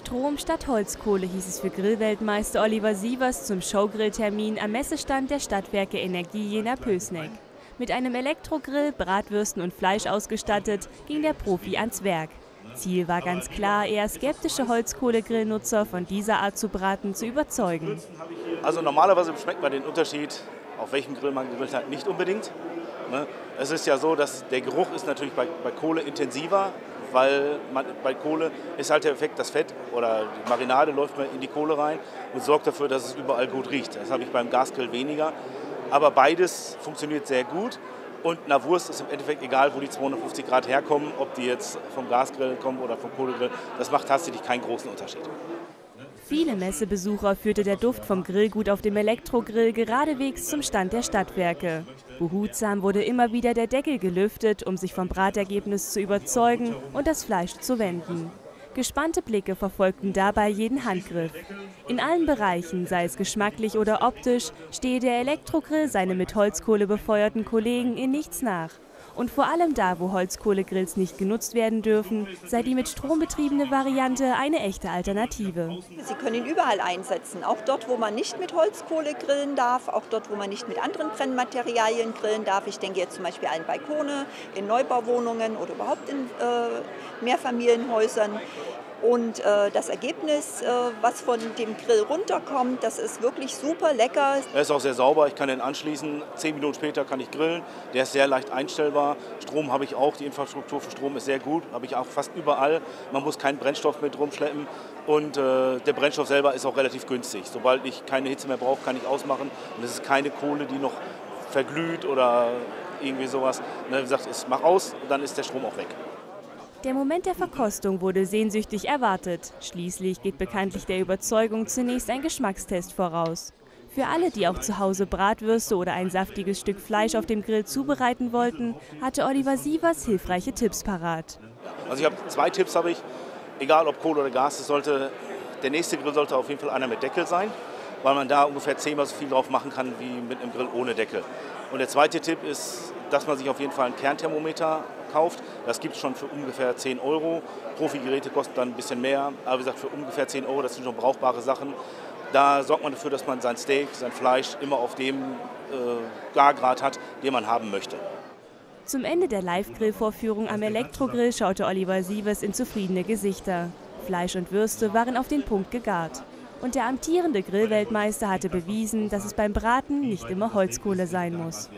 Strom statt Holzkohle, hieß es für Grillweltmeister Oliver Sievers zum Showgrilltermin am Messestand der Stadtwerke Energie Jena Pösneck. Mit einem Elektrogrill, Bratwürsten und Fleisch ausgestattet, ging der Profi ans Werk. Ziel war ganz klar, eher skeptische Holzkohlegrillnutzer von dieser Art zu braten zu überzeugen. Also normalerweise schmeckt man den Unterschied, auf welchem Grill man gegrillt hat, nicht unbedingt. Es ist ja so, dass der Geruch ist natürlich bei Kohle intensiver, weil bei Kohle ist halt der Effekt, das Fett oder die Marinade läuft mal in die Kohle rein und sorgt dafür, dass es überall gut riecht. Das habe ich beim Gasgrill weniger. Aber beides funktioniert sehr gut. Und einer Wurst ist im Endeffekt egal, wo die 250 Grad herkommen, ob die jetzt vom Gasgrill kommen oder vom Kohlegrill. Das macht tatsächlich keinen großen Unterschied. Viele Messebesucher führte der Duft vom Grillgut auf dem Elektrogrill geradewegs zum Stand der Stadtwerke. Behutsam wurde immer wieder der Deckel gelüftet, um sich vom Bratergebnis zu überzeugen und das Fleisch zu wenden. Gespannte Blicke verfolgten dabei jeden Handgriff. In allen Bereichen, sei es geschmacklich oder optisch, stehe der Elektrogrill seine mit Holzkohle befeuerten Kollegen in nichts nach. Und vor allem da, wo Holzkohlegrills nicht genutzt werden dürfen, sei die mit Strom betriebene Variante eine echte Alternative. Sie können ihn überall einsetzen, auch dort, wo man nicht mit Holzkohle grillen darf, auch dort, wo man nicht mit anderen Brennmaterialien grillen darf. Ich denke jetzt zum Beispiel an Balkone, in Neubauwohnungen oder überhaupt in Mehrfamilienhäusern. Und das Ergebnis, was von dem Grill runterkommt, das ist wirklich super lecker. Er ist auch sehr sauber, ich kann den anschließen. 10 Minuten später kann ich grillen. Der ist sehr leicht einstellbar. Strom habe ich auch, die Infrastruktur für Strom ist sehr gut. Habe ich auch fast überall. Man muss keinen Brennstoff mit rumschleppen. Und der Brennstoff selber ist auch relativ günstig. Sobald ich keine Hitze mehr brauche, kann ich ausmachen. Und es ist keine Kohle, die noch verglüht oder irgendwie sowas. Und dann sagt, ich mach aus, dann ist der Strom auch weg. Der Moment der Verkostung wurde sehnsüchtig erwartet. Schließlich geht bekanntlich der Überzeugung zunächst ein Geschmackstest voraus. Für alle, die auch zu Hause Bratwürste oder ein saftiges Stück Fleisch auf dem Grill zubereiten wollten, hatte Oliver Sievers hilfreiche Tipps parat. Also ich habe 2 Tipps, egal ob Kohle oder Gas, der nächste Grill sollte auf jeden Fall einer mit Deckel sein, weil man da ungefähr 10-mal so viel drauf machen kann wie mit einem Grill ohne Deckel. Und der zweite Tipp ist, dass man sich auf jeden Fall ein Kernthermometer kauft. Das gibt es schon für ungefähr 10 Euro. Profi-Geräte kosten dann ein bisschen mehr. Aber wie gesagt, für ungefähr 10 Euro, das sind schon brauchbare Sachen. Da sorgt man dafür, dass man sein Steak, sein Fleisch immer auf dem Gargrad hat, den man haben möchte. Zum Ende der Live-Grill-Vorführung am Elektrogrill schaute Oliver Sievers in zufriedene Gesichter. Fleisch und Würste waren auf den Punkt gegart. Und der amtierende Grillweltmeister hatte bewiesen, dass es beim Braten nicht immer Holzkohle sein muss.